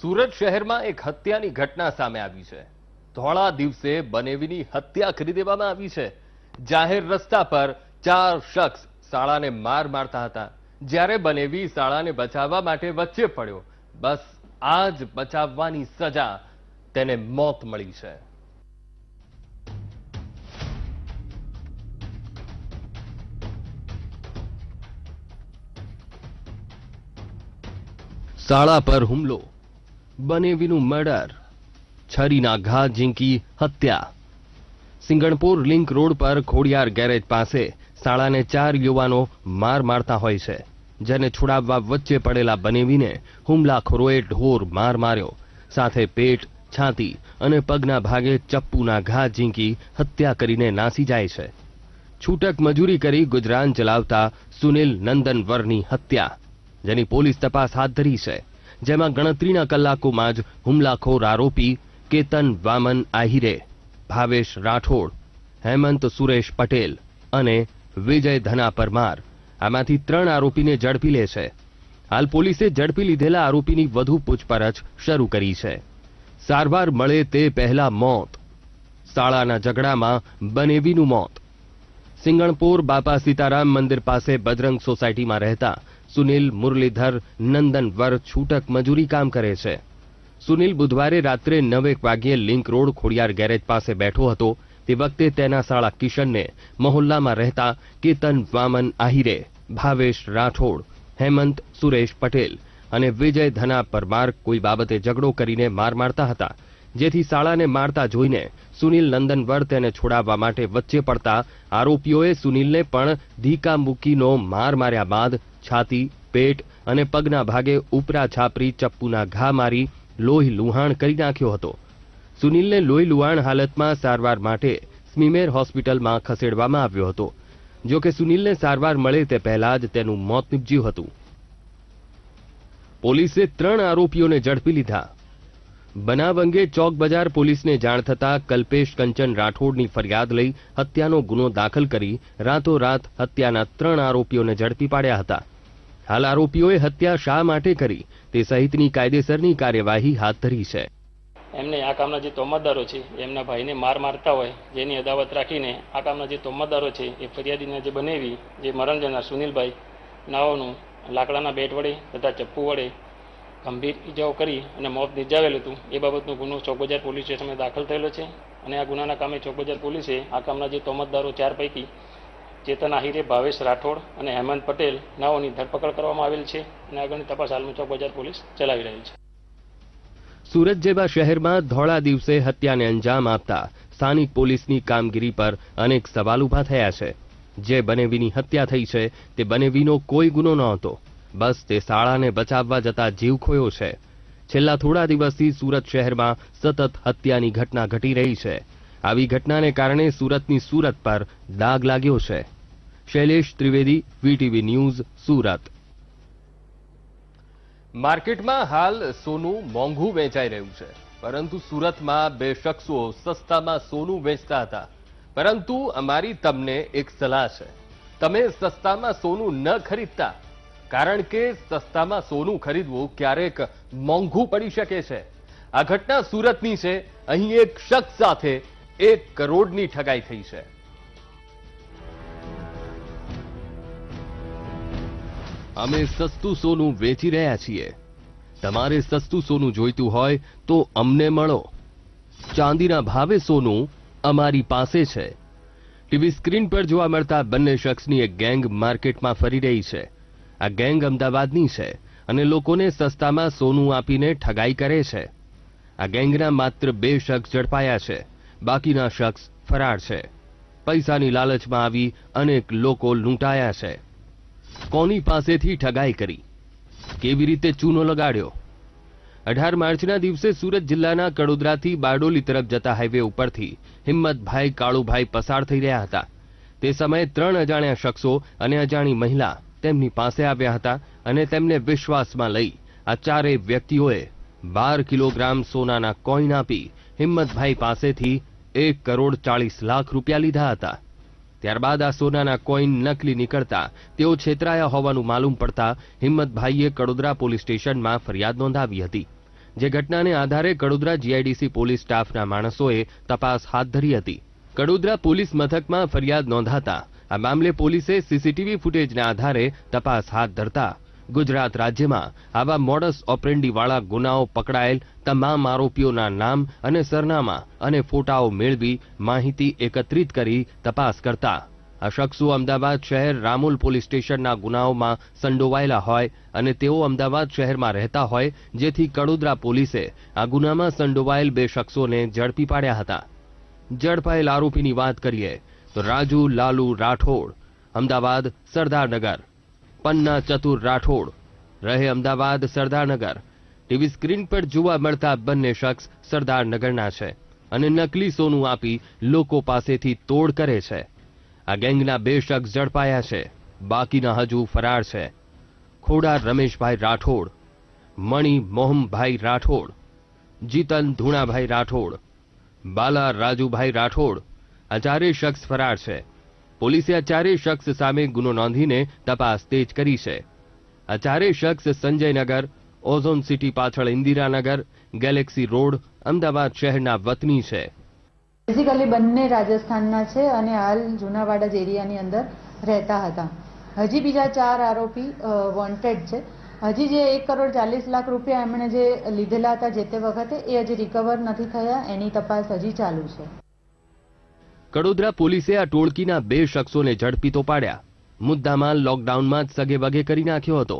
સુરત શહેરમાં એક હત્યાની ઘટના સામે આવી છે। ધોળા દિવસે બનેવીની હત્યા કરી દેવામાં આવી છે। જાહેર રસ્તા પર ચાર શખ્સ શાળાને માર મારતા હતા। જ્યારે બનેવી શાળાને બચાવવા માટે વચ્ચે પડ્યો, બસ આ જ બચાવવાની સજા તેને મોત મળી છે। શાળા પર હુમલો, બનેવીનું મર્ડર, છરીના ઘા ઝીંકી હત્યા। સિંગણપુર લિંક રોડ પર ખોડિયાર ગેરેજ પાસે શાળાને ચાર યુવાનો માર મારતા હોય છે। જેને છોડાવવા વચ્ચે પડેલા બનેવીને હુમલાખોરોએ ઢોર માર માર્યો, સાથે પેટ, છાતી અને પગના ભાગે ચપ્પુના ઘા ઝીંકી હત્યા કરીને નાસી જાય છે। છૂટક મજૂરી કરી ગુજરાન ચલાવતા સુનિલ નંદનવરની હત્યા, જેની પોલીસ તપાસ હાથ ધરી છે। જેમાં ગણતરીના કલાકોમાં જ હુમલાખોર આરોપી કેતન વામન આહિરે, ભાવેશ રાઠોડ, હેમંત સુરેશ પટેલ અને વિજય ધના પરમાર આમાંથી ત્રણ આરોપીને ઝડપી લે છે। હાલ પોલીસે ઝડપી લીધેલા આરોપીની વધુ પૂછપરછ શરૂ કરી છે। સારવાર મળે તે પહેલા મોત, શાળાના ઝઘડામાં બનેવીનું મોત। સિંગણપુર બાપા સીતારામ મંદિર પાસે બજરંગ સોસાયટીમાં રહેતા સુનિલ મુરલીધર નંદનવર છૂટક મજૂરી કામ કરે છે। સુનિલ બુધવારે રાત્રે 9 વાગ્યે લિંક રોડ ખોડિયાર ગેરેજ પાસે બેઠો હતો। તે વખતે તેના સાળા કિશનને મહોલ્લામાં રહેતા કેતન વામન આહિરે, ભાવેશ રાઠોડ, હેમંત સુરેશ પટેલ અને વિજય ધના પરમાર કોઈ બાબતે ઝઘડો કરીને માર મારતા હતા। જેથી સાળાને મારતા જોઈને સુનિલ નંદનવર તેને છોડાવવા માટે વચ્ચે પડતા આરોપીઓએ સુનિલને પણ ધીકા મૂકીનો માર માર્યા બાદ છાતી, પેટ અને પગના ભાગે ઉપરા છાપરી ચપ્પુના ઘા મારી લોહી લુહાણ કરી નાખ્યો હતો। સુનિલને લોહી લુહાણ હાલતમાં સારવાર માટે સ્મીમેર હોસ્પિટલમાં ખસેડવામાં આવ્યો હતો। જો કે સુનિલને સારવાર મળે તે પહેલા જ તેનું મોત નિપજ્યું હતું। પોલીસે ત્રણ આરોપીઓને ઝડપી લીધા। બનાવ અંગે ચોક બજાર પોલીસને જાણ થતાં કલ્પેશ કંચન રાઠોડની ફરિયાદ લઈ હત્યાનો ગુનો દાખલ કરી રાતોરાત હત્યાના ત્રણ આરોપીઓને ઝડપી પાડ્યા હતા। હાલ આરોપીઓએ હત્યા શા માટે કરી તે સહિતની કાયદેસરની કાર્યવાહી હાથ ધરી છે। એમને આ કામના જે તોમતદારો છે એમના ભાઈને માર મારતા હોય, જેની અદાવત રાખીને આ કામના જે તોમતદારો છે એ ફરિયાદીને જે બનેવી, જે મરણ જનાર સુનિલભાઈ નાઓનું લાકડાના બેટ વડે તથા ચપ્પુ વડે ગંભીર ઈજાઓ કરી અને મોત નિજાવેલું હતું। એ બાબતનો ગુનો ચોકબજાર પોલીસ સ્ટેશનમાં દાખલ થયેલો છે અને આ ગુનાના કામે ચોકબજાર પોલીસે આ કામના જે તોમતદારો ચાર પૈકી ચેતન આહિરે, ભાવેશ રાઠોડ અને હેમંત પટેલ નાઓની ધરપકડ કરવામાં આવેલ છે અને આગળની તપાસ હાલમાં ચોકબજાર પોલીસ ચલાવી રહેલ છે। સુરત જેવા શહેરમાં ધોળા દિવસે હત્યાને અંજામ આપતા સ્થાનિક પોલીસની કામગીરી પર અનેક સવાલ ઊભા થયા છે। જે બનેવીની હત્યા થઈ છે તે બનેવીનો કોઈ ગુનો નહોતો, બસ તે શાળાને બચાવવા જતા જીવ ખોયો છે। છેલ્લા થોડા દિવસથી સુરત શહેરમાં સતત હત્યાની ઘટના ઘટી રહી છે। આવી ઘટનાને કારણે સુરતની સુરત પર દાગ લાગ્યો છે। Shailesh Trivedi, VTV news, Surat. માર્કેટમાં હાલ સોનું મોંઘું વેચાઈ રહ્યું છે, પરંતુ સુરતમાં બે શખ્સો સસ્તામાં સોનું વેચતા હતા। પરંતુ અમારી તમને એક સલાહ છે, તમે સસ્તામાં સોનું ન ખરીદતા, કારણ કે સસ્તામાં સોનું ખરીદવું ક્યારેક મોંઘું પડી શકે છે। આ ઘટના સુરતની છે। અહીં એક શખ્સ સાથે 1 કરોડની ઠગાઈ થઈ છે। અમે સસ્તું સોનું વેચી રહ્યા છીએ, તમારે સસ્તું સોનું જોઈતું હોય તો અમને મળો। ચાંદીના ભાવે સોનું અમારી પાસે છે। ટીવી સ્ક્રીન પર જોવા મળતા બંને શખ્સની એક ગેંગ માર્કેટમાં ફરી રહી છે। આ ગેંગ અમદાવાદની છે અને લોકોને સસ્તામાં સોનું આપીને ઠગાઈ કરે છે। આ ગેંગના માત્ર 2 શખ્સ ઝડપાયા છે, બાકીના શખ્સ ફરાર છે। પૈસાની લાલચમાં આવી અનેક લોકો લૂંટાયા છે। કોની પાસેથી ઠગાઈ કરી, કેવી રીતે ચૂનો લગાડ્યો? 18 માર્ચના દિવસે સુરત જિલ્લાના કડોદરાથી બારડોલી તરફ જતા હાઈવે ઉપરથી હિંમતભાઈ કાળુભાઈ પસાર થઈ રહ્યા હતા। તે સમયે 3 અજાણ્યા શખ્સો અને અજાણી મહિલા તેમની પાસે આવ્યા હતા અને તેમને વિશ્વાસમાં લઈ આ ચારેય વ્યક્તિઓએ 12 કિલોગ્રામ સોનાના કોઈન આપી હિંમતભાઈ પાસેથી 1 કરોડ 40 લાખ રૂપિયા લીધા હતા। ત્યારબાદ આ સોનાના કોઈન નકલી નીકળતા તેઓ છેતરાયા હોવાનું માલુમ પડતા હિંમતભાઈએ કડોદરા પોલીસ સ્ટેશનમાં ફરિયાદ નોંધાવી હતી। જે ઘટનાને આધારે કડોદરા જીઆઈડીસી પોલીસ સ્ટાફના માણસોએ તપાસ હાથ ધરી હતી। કડોદરા પોલીસ મથકમાં ફરિયાદ નોંધાતા આ મામલે પોલીસે સીસીટીવી ફૂટેજના આધારે તપાસ હાથ ધરતા ગુજરાત રાજ્યમાં આવા મોડસ ઓપરેન્ડીવાળા ગુનાઓ પકડાયેલ તમામ આરોપીઓના નામ અને સરનામા અને ફોટાઓ મેળવી માહિતી એકત્રિત કરી તપાસ કરતા આ શખ્સો અમદાવાદ શહેર રામોલ પોલીસ સ્ટેશનના ગુનાઓમાં સંડોવાયેલા હોય અને તેઓ અમદાવાદ શહેરમાં રહેતા હોય, જેથી કડોદરા પોલીસે આ ગુનામાં સંડોવાયેલ બે શખ્સોને ઝડપી પાડ્યા હતા। ઝડપાયેલ આરોપીની વાત કરીએ तो राजू लालू राठौड़ अमदावाद सरदारनगर, पन्ना चतुर राठौड़ रहे अमदावाद सरदारनगर। टीवी स्क्रीन पर जोवा मळता बंने शख्स सरदारनगरना छे अने नकली सोनू आपी लोको पासेथी तोड़ करे छे। आ गैंगना बे शख्स झड़पाया छे, बाकीना हजू फरार छे। खोड़ा रमेश भाई राठौड़, मणि मोहन भाई राठौड़, जीतन धूणा भाई राठौड़, बाला राजू भाई राठौड़ आ चारेय शख्स फरार छे। पुलिसे आ चारेय शख्स सामे गुनो नोंधीने तपास तेज करी छे। आ चारेय शख्स संजयनगर, ओझोन सिटी पाछळ इंदिरानगर, गैलेक्सी रोड अमदावाद शहेरना वतनी छे। बेसिकली बंने राजस्थानना छे अने हाल जूनावाड़ा एरियानी अंदर रहता हता। हजी बीजा चार आरोपी वॉन्टेड छे। हजी जे 1,40,00,000 रूपिया एमणे जे लीधेला हता जे ते वखते ए हजी रिकवर नथी थया, एनी तपास हजी चालू छे। कड़ोदरा पुलिसे आ टोळकीना बे शख्सोने झड़पी तो पाड्या, मुद्दामाल लॉकडाउनमां ज सगेवगे करी नाख्यो हतो,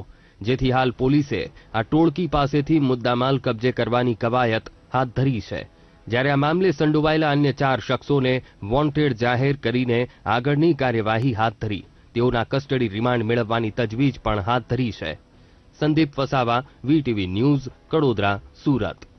जेथी हाल पुलिसे आ टोळकी पासेथी मुद्दामाल कब्जे करवानी कवायत हाथ धरी छे। ज्यारे आ मामले संडोवायेला अन्य चार शख्सोने वोन्टेड जाहेर करीने आगळनी कार्यवाही हाथ धरी, तेओना कस्टडी रिमांड मेळववानी तजवीज पण हाथ धरी छे। संदीप वसावा, वीटीवी न्यूज, कड़ोदरा, सूरत।